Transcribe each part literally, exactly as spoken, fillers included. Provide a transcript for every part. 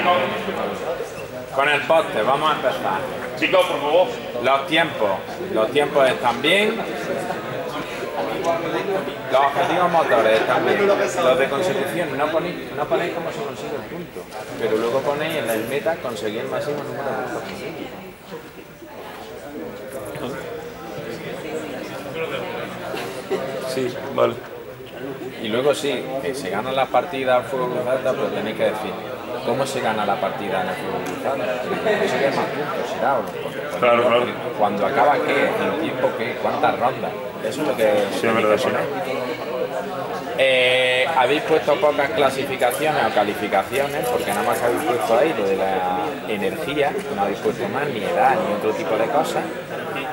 Chicos, con el poste vamos a empezar. Chicos, por favor. Los tiempos. Los tiempos están bien. Los objetivos motores también, los de consecución, no ponéis, no ponéis cómo se consigue el punto, pero luego ponéis en el meta conseguir el máximo número de puntos posibles. Sí, vale. Y luego sí, que se ganan las partidas al fútbol cruzado, pero tenéis que decir cómo se gana la partida en el fútbol cruzado, consigue más puntos, será o no. Claro, claro. Cuando acaba qué, el tiempo qué, cuántas rondas. Eso es lo que... Sí, es verdad, sí. Eh, habéis puesto pocas clasificaciones o calificaciones, porque nada más habéis puesto ahí lo de la energía, no habéis puesto más ni edad ni otro tipo de cosas.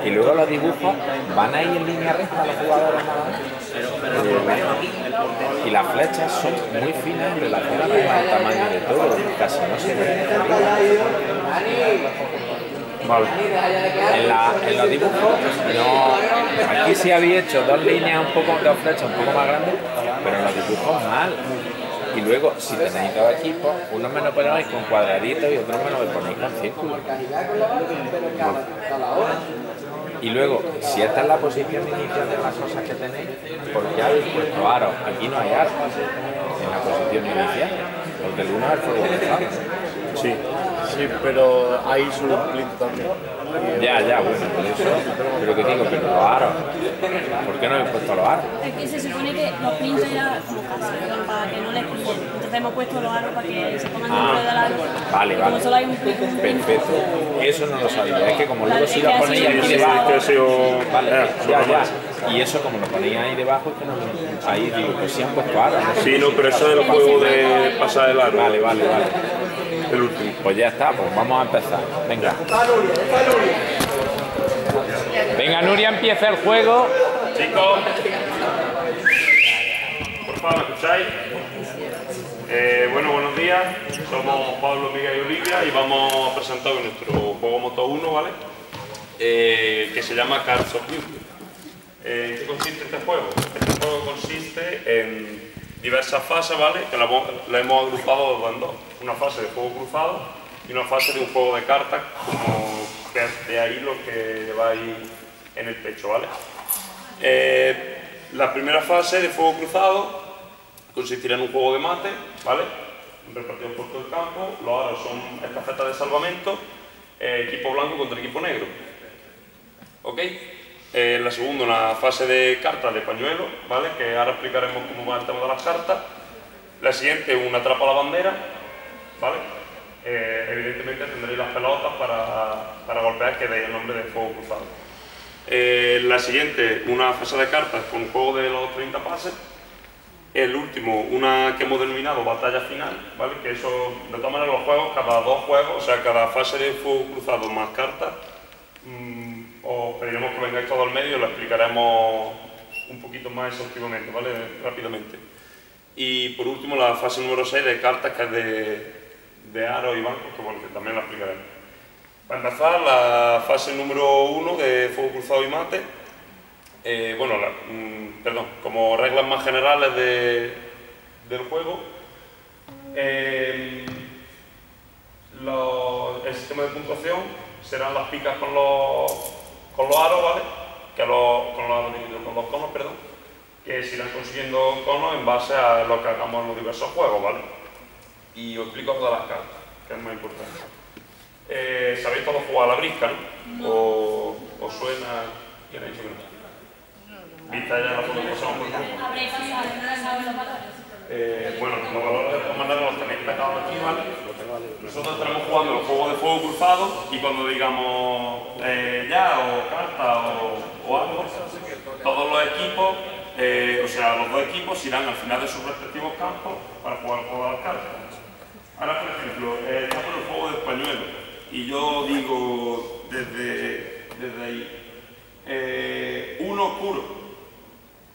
Y luego los dibujos van ahí en línea recta los jugadores más. Y las flechas son muy finas en relación al tamaño de todo, casi no se ve. Vale. En, la, en los dibujos, no, aquí sí había hecho dos líneas, un poco de flechas un poco más grandes, pero en los dibujos mal. Y luego, si tenéis dos equipos, uno me lo ponéis con cuadraditos y otro me lo ponéis con círculos. Bueno. Y luego, si esta es la posición inicial de las cosas que tenéis, porque habéis puesto aros, aquí no hay aros en la posición inicial, porque el uno es el fuego. Sí. Sí, pero hay solo un plinto también. Ya, ya, bueno, por eso. Pero que digo, pero los aros. ¿Por qué no he puesto los aros? Es que se supone que los plintos ya como casi, para que no les cogieran. Entonces hemos puesto los aros para que se pongan dentro de la luz. Vale, vale. Como solo hay un plinto. Perfecto. Eso no lo sabía. Es que como luego si lo ponéis aquí debajo. Vale, ya, ya. Y eso, como lo ponéis ahí debajo, que no lo... Ahí digo, pues sí han puesto aros. Sí, no, pero eso es el juego de pasar el aro. Vale, vale, vale. El último. Pues ya está, pues vamos a empezar. Venga. Venga, Nuria, empieza el juego. Chicos, por favor, ¿me escucháis? Eh, bueno, buenos días. Somos Pablo, Miguel y Olivia y vamos a presentar nuestro juego Moto uno, ¿vale? Eh, que se llama Cards of Duty. Eh, ¿Qué consiste este juego? Este juego consiste en diversas fases, ¿vale? Que las la hemos agrupado en dos. Una fase de juego cruzado y una fase de un juego de cartas, como de ahí lo que lleváis en el pecho, ¿vale? Eh, la primera fase de juego cruzado consistirá en un juego de mate, ¿vale? Repartido por todo el campo, los aros son estafetas de salvamento, eh, equipo blanco contra equipo negro. ¿Ok? Eh, la segunda, una fase de cartas de pañuelo, ¿vale? Que ahora explicaremos cómo va el tema de las cartas. La siguiente, una atrapa la bandera, ¿vale? Eh, evidentemente tendréis las pelotas para, para golpear, que deis el nombre de juego cruzado. Eh, la siguiente, una fase de cartas con un juego de los treinta pases. El último, una que hemos denominado batalla final, ¿vale? Que eso, de todas maneras, los juegos, cada dos juegos, o sea, cada fase de juego cruzado más cartas, mmm, os pediremos que vengáis todo al medio y lo explicaremos un poquito más exhaustivamente, ¿vale? Rápidamente. Y por último la fase número seis de cartas, que es de, de aros y bancos, que bueno, que también la explicaremos. Para empezar, la fase número uno de fuego cruzado y mate. Eh, bueno, la, mm, perdón, como reglas más generales de, del juego. Eh, lo, el sistema de puntuación serán las picas con los... con los aros, ¿vale? Que los, con, los, con los conos, perdón, que se irán consiguiendo conos en base a lo que hagamos en los diversos juegos, ¿vale? Y os explico todas las cartas, que es más importante. Eh, ¿Sabéis todos jugar a la brisca, no? No. O, ¿os suena? ¿Quién ha dicho que no? ¿Vista ya la foto que pasamos por el grupo? Eh, bueno, los valores de todas maneras los tenéis pegados aquí, ¿vale? Nosotros estaremos jugando los juegos de fuego cruzado y cuando digamos eh, ya o carta o, o algo, todos los equipos, eh, o sea, los dos equipos irán al final de sus respectivos campos para jugar el juego de las cartas. Ahora, por ejemplo, eh, está por el juego de pañuelo y yo digo desde, desde ahí, eh, uno oscuro,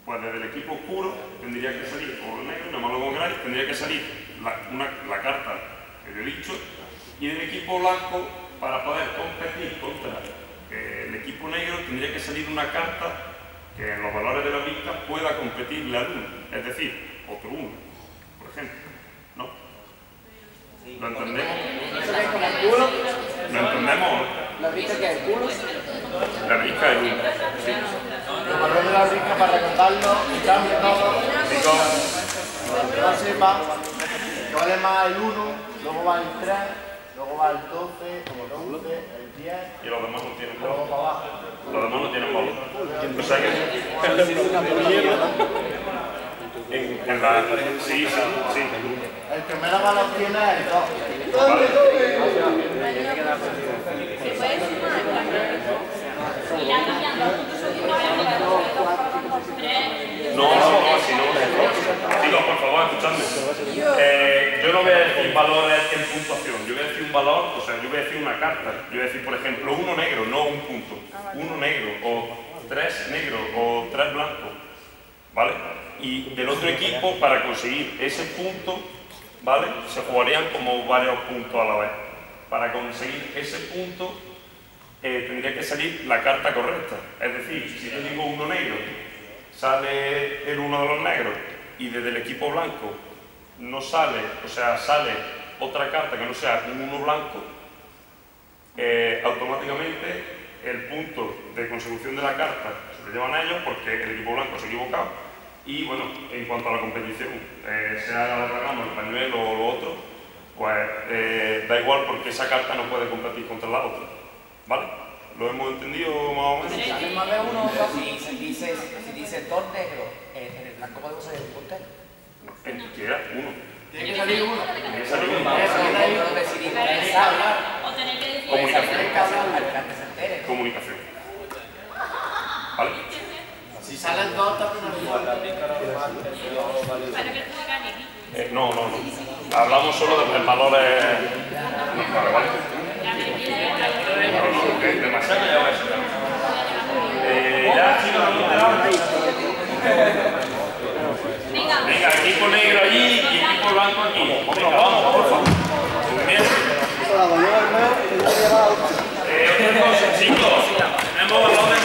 pues desde el equipo oscuro tendría que salir, o el negro, no me lo pongáis, tendría que salir la, una, la carta que yo he dicho, y del equipo blanco, para poder competir contra eh, el equipo negro, tendría que salir una carta que en los valores de la lista pueda competir la luna, es decir, otro uno, por ejemplo, ¿no? ¿Lo entendemos? culo. ¿No entendemos? ¿La risca qué es? ¿El culo? La risca es el culo, sí. Los valores de la risca para recordarlo, quitarlo todo. Para que no sepa, vale más el uno, luego va el tres, luego va el doce, el once, el diez. Y los demás no tienen valor. Los demás no tienen valor. O sea que... En la... Sí, sí, sí. El que me da la mala tiene es el dos. ¿Dónde se puede sumar? Y la cambiando juntos son iguales. No, no, no, si no es error. Chicos, por favor, escuchadme. Eh, yo no voy a decir valores en puntuación. Yo voy a decir un valor, o sea, yo voy a decir una carta. Yo voy a decir, por ejemplo, uno negro, no un punto. Uno negro, o tres negros, o tres blancos. ¿Vale? Y del otro equipo, para conseguir ese punto, ¿vale? Se jugarían como varios puntos a la vez. Para conseguir ese punto, eh, tendría que salir la carta correcta. Es decir, si yo tengo uno negro, sale el uno de los negros, y desde el equipo blanco no sale, o sea, sale otra carta que no sea un uno blanco, eh, automáticamente el punto de consecución de la carta se lo llevan a ellos porque el equipo blanco se ha equivocado. Y bueno, en cuanto a la competición, eh, sea la rama, el pañuelo o lo otro, pues eh, da igual porque esa carta no puede competir contra la otra. ¿Vale? ¿Lo hemos entendido más o menos? Sí, más de uno, si dices dos negros, en el blanco podemos salir un portero. En siquiera uno. Tiene que salir uno. Tiene que salir uno. Comunicación. Comunicación. ¿Vale? Si salen dos, también eh, no, no, no. Hablamos solo de los valores. Vale, vale. No, no, que demasiado ya va a ser. Eh, ya, venga. Venga, equipo negro allí y equipo blanco aquí. Venga, vamos, por favor. Eh, otra cosa, chicos. Tenemos valores.